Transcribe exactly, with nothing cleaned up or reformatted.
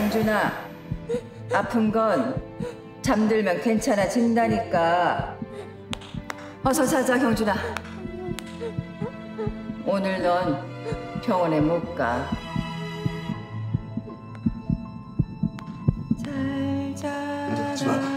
정준아, 아픈 건 잠들면 괜찮아진다니까. 어서 자자, 경준아. 오늘 넌 병원에 못 가. 잘 자.